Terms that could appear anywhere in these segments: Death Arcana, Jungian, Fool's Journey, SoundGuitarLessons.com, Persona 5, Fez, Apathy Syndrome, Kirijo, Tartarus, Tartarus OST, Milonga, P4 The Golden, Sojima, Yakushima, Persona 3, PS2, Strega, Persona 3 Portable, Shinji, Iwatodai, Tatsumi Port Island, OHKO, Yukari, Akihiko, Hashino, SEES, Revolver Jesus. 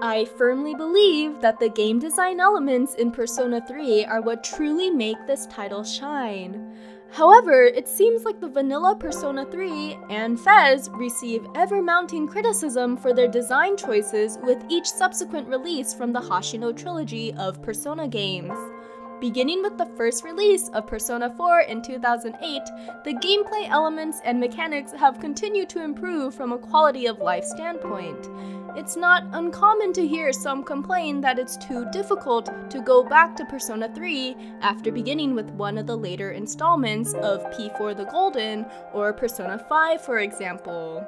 I firmly believe that the game design elements in Persona 3 are what truly make this title shine. However, it seems like the vanilla Persona 3 and Fez receive ever-mounting criticism for their design choices with each subsequent release from the Hashino trilogy of Persona games. Beginning with the first release of Persona 4 in 2008, the gameplay elements and mechanics have continued to improve from a quality of life standpoint. It's not uncommon to hear some complain that it's too difficult to go back to Persona 3 after beginning with one of the later installments of P4 The Golden or Persona 5, for example.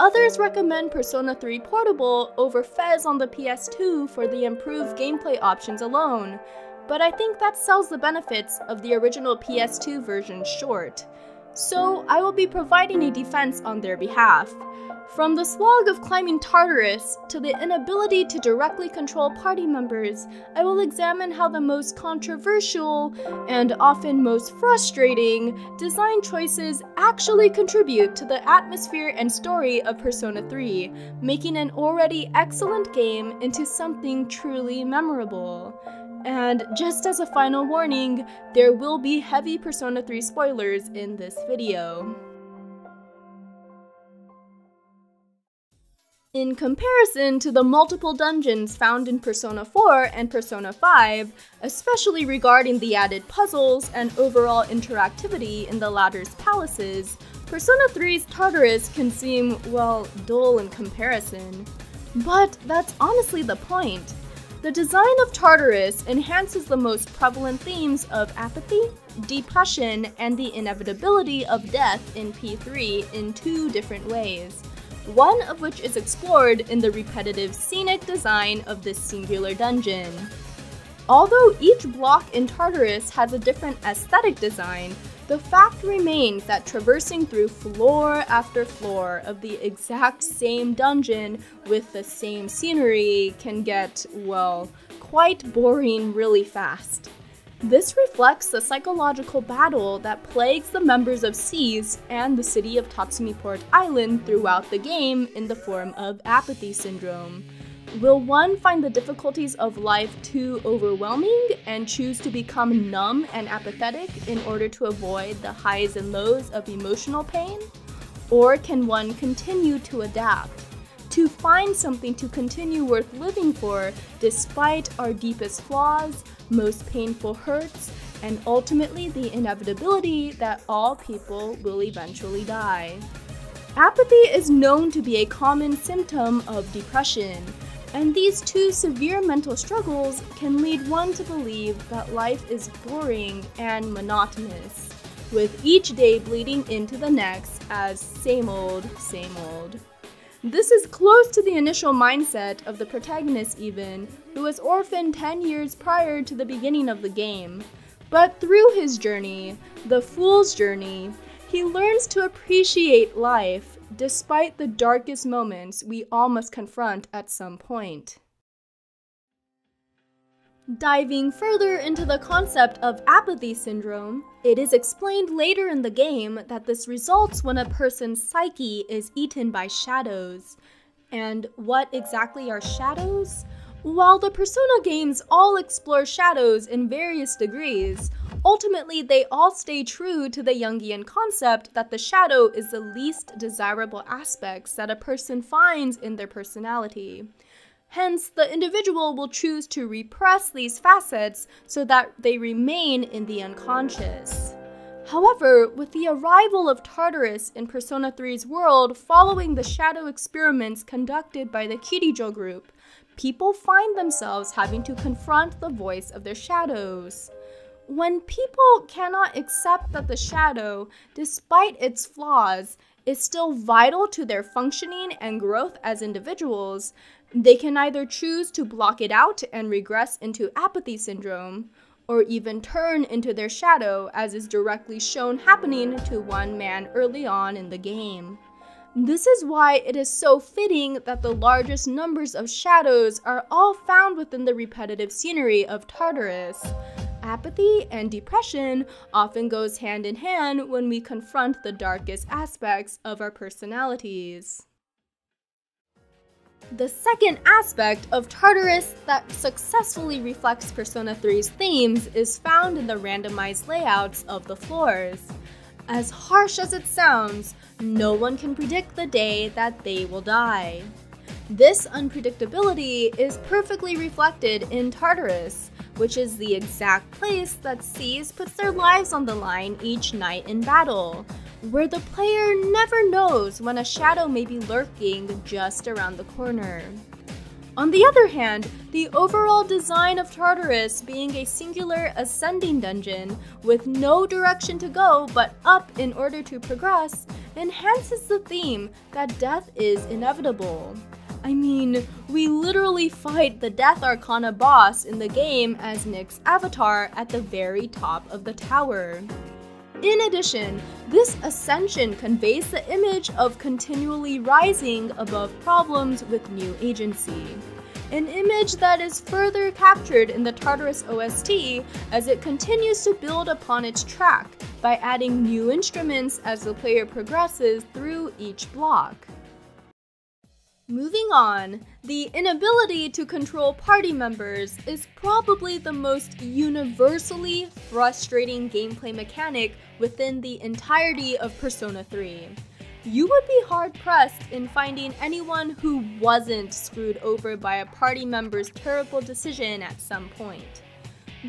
Others recommend Persona 3 Portable over Fez on the PS2 for the improved gameplay options alone. But I think that sells the benefits of the original PS2 version short, so I will be providing a defense on their behalf. From the slog of climbing Tartarus to the inability to directly control party members, I will examine how the most controversial and often most frustrating design choices actually contribute to the atmosphere and story of Persona 3, making an already excellent game into something truly memorable. And just as a final warning, there will be heavy Persona 3 spoilers in this video. In comparison to the multiple dungeons found in Persona 4 and Persona 5, especially regarding the added puzzles and overall interactivity in the latter's palaces, Persona 3's Tartarus can seem, well, dull in comparison. But that's honestly the point. The design of Tartarus enhances the most prevalent themes of apathy, depression, and the inevitability of death in P3 in two different ways, one of which is explored in the repetitive scenic design of this singular dungeon. Although each block in Tartarus has a different aesthetic design, the fact remains that traversing through floor after floor of the exact same dungeon with the same scenery can get, well, quite boring really fast. This reflects the psychological battle that plagues the members of SEES and the city of Tatsumi Port Island throughout the game in the form of Apathy Syndrome. Will one find the difficulties of life too overwhelming and choose to become numb and apathetic in order to avoid the highs and lows of emotional pain? Or can one continue to adapt, to find something to continue worth living for despite our deepest flaws, most painful hurts, and ultimately the inevitability that all people will eventually die? Apathy is known to be a common symptom of depression, and these two severe mental struggles can lead one to believe that life is boring and monotonous, with each day bleeding into the next as same old, same old. This is close to the initial mindset of the protagonist even, who was orphaned 10 years prior to the beginning of the game. But through his journey, the Fool's Journey, he learns to appreciate life, despite the darkest moments we all must confront at some point. Diving further into the concept of apathy syndrome, it is explained later in the game that this results when a person's psyche is eaten by shadows. And what exactly are shadows? While the Persona games all explore shadows in various degrees, ultimately, they all stay true to the Jungian concept that the shadow is the least desirable aspects that a person finds in their personality. Hence, the individual will choose to repress these facets so that they remain in the unconscious. However, with the arrival of Tartarus in Persona 3's world following the shadow experiments conducted by the Kirijo group, people find themselves having to confront the voice of their shadows. When people cannot accept that the shadow, despite its flaws, is still vital to their functioning and growth as individuals, they can either choose to block it out and regress into apathy syndrome, or even turn into their shadow, as is directly shown happening to one man early on in the game. This is why it is so fitting that the largest numbers of shadows are all found within the repetitive scenery of Tartarus. Apathy and depression often goes hand in hand when we confront the darkest aspects of our personalities. The second aspect of Tartarus that successfully reflects Persona 3's themes is found in the randomized layouts of the floors. As harsh as it sounds, no one can predict the day that they will die. This unpredictability is perfectly reflected in Tartarus, which is the exact place that SEES puts their lives on the line each night in battle, where the player never knows when a shadow may be lurking just around the corner. On the other hand, the overall design of Tartarus being a singular ascending dungeon with no direction to go but up in order to progress enhances the theme that death is inevitable. I mean, we literally fight the Death Arcana boss in the game as Nyx's avatar at the very top of the tower. In addition, this ascension conveys the image of continually rising above problems with new agency, an image that is further captured in the Tartarus OST as it continues to build upon its track by adding new instruments as the player progresses through each block. Moving on, the inability to control party members is probably the most universally frustrating gameplay mechanic within the entirety of Persona 3. You would be hard-pressed in finding anyone who wasn't screwed over by a party member's terrible decision at some point.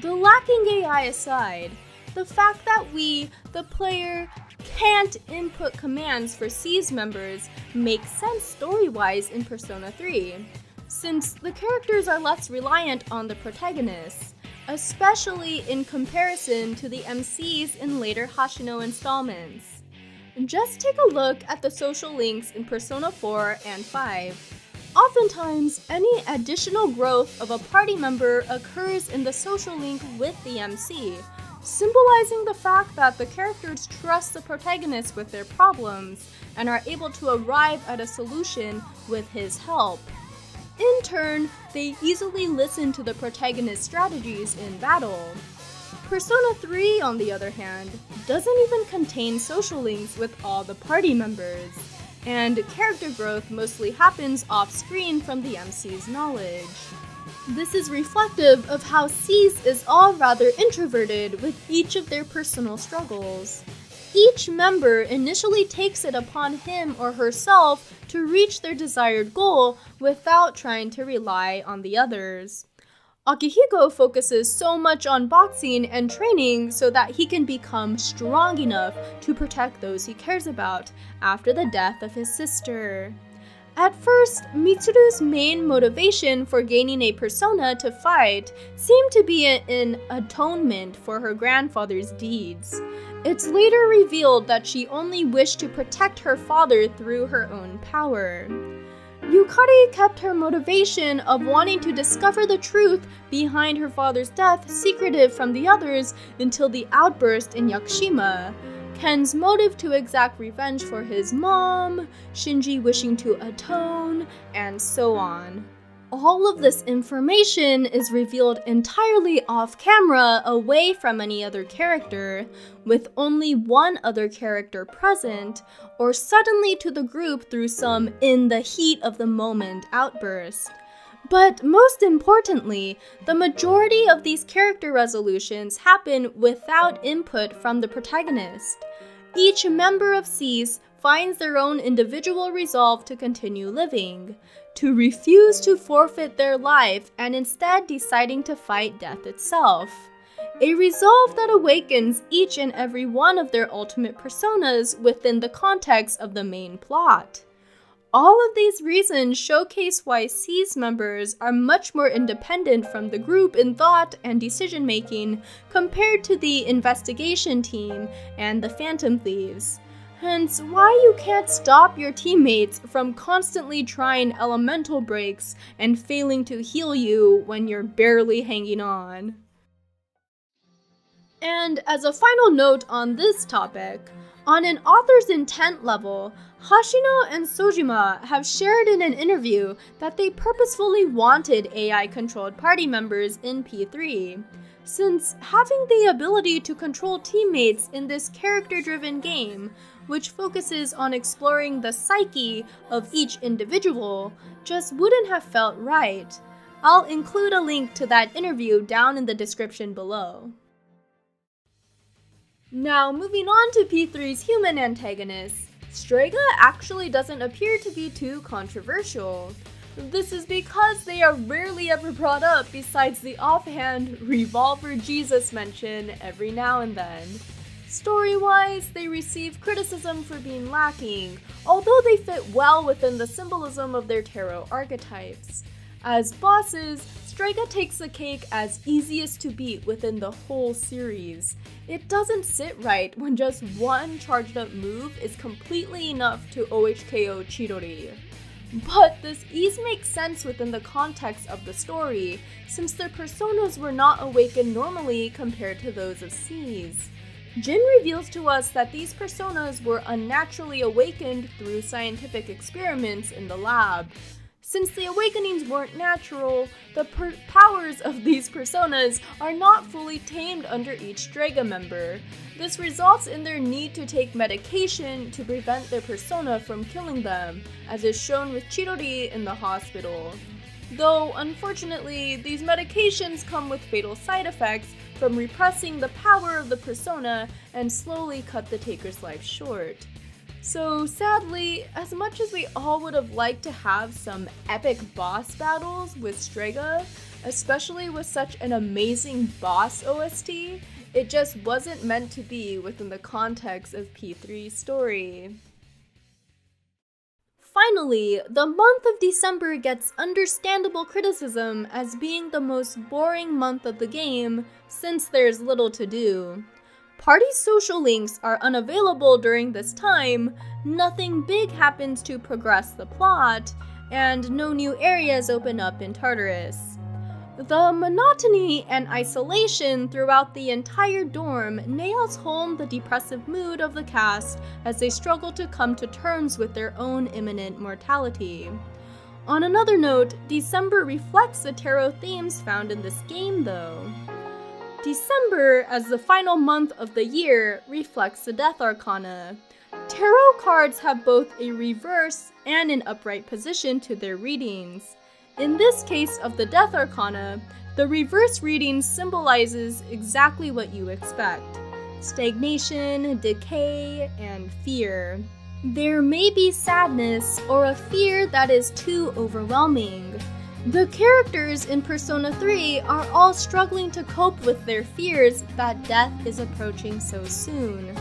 The lacking AI aside, the fact that we, the player, can't input commands for SEES members makes sense story-wise in Persona 3, since the characters are less reliant on the protagonists, especially in comparison to the MCs in later Hashino installments. Just take a look at the social links in Persona 4 and 5. Oftentimes, any additional growth of a party member occurs in the social link with the MC, symbolizing the fact that the characters trust the protagonist with their problems and are able to arrive at a solution with his help. In turn, they easily listen to the protagonist's strategies in battle. Persona 3, on the other hand, doesn't even contain social links with all the party members, and character growth mostly happens off-screen from the MC's knowledge. This is reflective of how SEES is all rather introverted with each of their personal struggles. Each member initially takes it upon him or herself to reach their desired goal without trying to rely on the others. Akihiko focuses so much on boxing and training so that he can become strong enough to protect those he cares about after the death of his sister. At first, Mitsuru's main motivation for gaining a persona to fight seemed to be an atonement for her grandfather's deeds. It's later revealed that she only wished to protect her father through her own power. Yukari kept her motivation of wanting to discover the truth behind her father's death secretive from the others until the outburst in Yakushima. Ken's motive to exact revenge for his mom, Shinji wishing to atone, and so on. All of this information is revealed entirely off-camera away from any other character, with only one other character present, or suddenly to the group through some in-the-heat-of-the-moment outburst. But most importantly, the majority of these character resolutions happen without input from the protagonist. Each member of SEES finds their own individual resolve to continue living, to refuse to forfeit their life and instead deciding to fight death itself. A resolve that awakens each and every one of their ultimate personas within the context of the main plot. All of these reasons showcase why SEES members are much more independent from the group in thought and decision-making compared to the investigation team and the Phantom Thieves. Hence, why you can't stop your teammates from constantly trying elemental breaks and failing to heal you when you're barely hanging on. And as a final note on this topic, on an author's intent level, Hashino and Sojima have shared in an interview that they purposefully wanted AI-controlled party members in P3, since having the ability to control teammates in this character-driven game, which focuses on exploring the psyche of each individual, just wouldn't have felt right. I'll include a link to that interview down in the description below. Now, moving on to P3's human antagonist, Strega actually doesn't appear to be too controversial. This is because they are rarely ever brought up besides the offhand Revolver Jesus mention every now and then. Story-wise, they receive criticism for being lacking, although they fit well within the symbolism of their tarot archetypes. As bosses, Strega takes the cake as easiest to beat within the whole series. It doesn't sit right when just one charged up move is completely enough to OHKO Chidori. But this ease makes sense within the context of the story, since their personas were not awakened normally compared to those of SEES. Jin reveals to us that these personas were unnaturally awakened through scientific experiments in the lab. Since the awakenings weren't natural, the powers of these personas are not fully tamed under each Strega member. This results in their need to take medication to prevent their persona from killing them, as is shown with Chidori in the hospital. Though, unfortunately, these medications come with fatal side effects from repressing the power of the persona and slowly cut the taker's life short. So sadly, as much as we all would have liked to have some epic boss battles with Strega, especially with such an amazing boss OST, it just wasn't meant to be within the context of P3's story. Finally, the month of December gets understandable criticism as being the most boring month of the game since there's little to do. Party social links are unavailable during this time, nothing big happens to progress the plot, and no new areas open up in Tartarus. The monotony and isolation throughout the entire dorm nails home the depressive mood of the cast as they struggle to come to terms with their own imminent mortality. On another note, December reflects the tarot themes found in this game though. December, as the final month of the year, reflects the Death Arcana. Tarot cards have both a reverse and an upright position to their readings. In this case of the Death Arcana, the reverse reading symbolizes exactly what you expect: stagnation, decay, and fear. There may be sadness or a fear that is too overwhelming. The characters in Persona 3 are all struggling to cope with their fears that death is approaching so soon.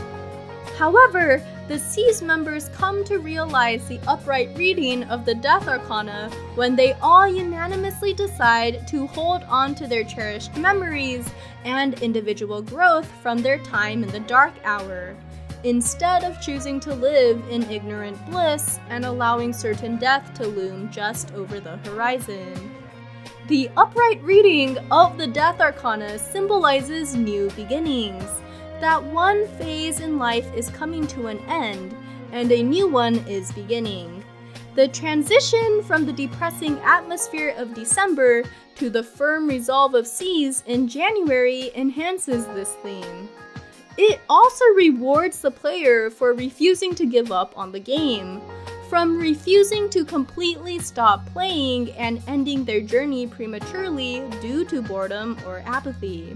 However, the SEES members come to realize the upright reading of the Death Arcana when they all unanimously decide to hold on to their cherished memories and individual growth from their time in the Dark Hour, instead of choosing to live in ignorant bliss and allowing certain death to loom just over the horizon. The upright reading of the Death Arcana symbolizes new beginnings, that one phase in life is coming to an end and a new one is beginning. The transition from the depressing atmosphere of December to the firm resolve of SEES in January enhances this theme. It also rewards the player for refusing to give up on the game, from refusing to completely stop playing and ending their journey prematurely due to boredom or apathy.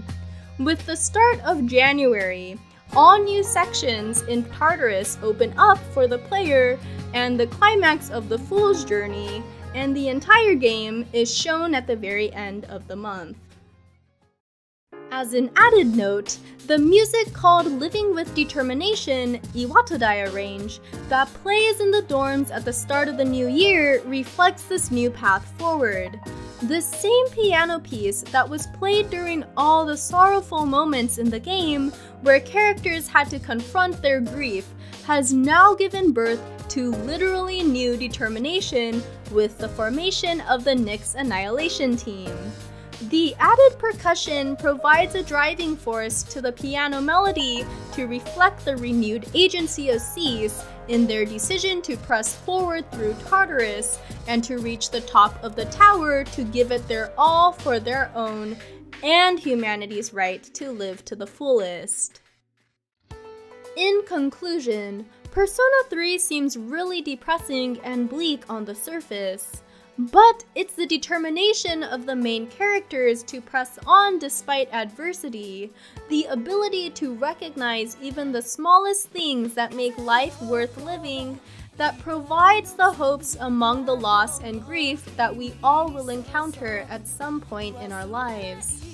With the start of January, all new sections in Tartarus open up for the player, and the climax of the Fool's Journey and the entire game is shown at the very end of the month. As an added note, the music called Living with Determination, Iwatodai arranged, that plays in the dorms at the start of the new year reflects this new path forward. This same piano piece that was played during all the sorrowful moments in the game where characters had to confront their grief has now given birth to literally new determination with the formation of the Nyx Annihilation Team. The added percussion provides a driving force to the piano melody to reflect the renewed agency of SEES in their decision to press forward through Tartarus and to reach the top of the tower to give it their all for their own and humanity's right to live to the fullest. In conclusion, Persona 3 seems really depressing and bleak on the surface, but it's the determination of the main characters to press on despite adversity, the ability to recognize even the smallest things that make life worth living, that provides the hopes among the loss and grief that we all will encounter at some point in our lives.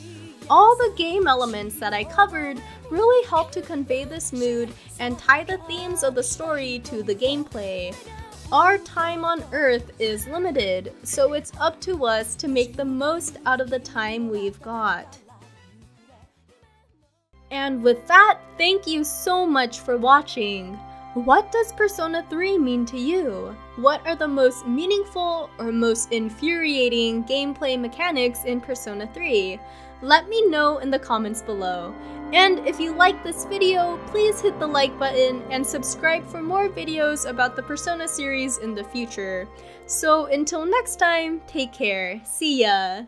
All the game elements that I covered really help to convey this mood and tie the themes of the story to the gameplay. Our time on Earth is limited, so it's up to us to make the most out of the time we've got. And with that, thank you so much for watching! What does Persona 3 mean to you? What are the most meaningful or most infuriating gameplay mechanics in Persona 3? Let me know in the comments below. And if you like this video, please hit the like button and subscribe for more videos about the Persona series in the future. So until next time, take care. See ya!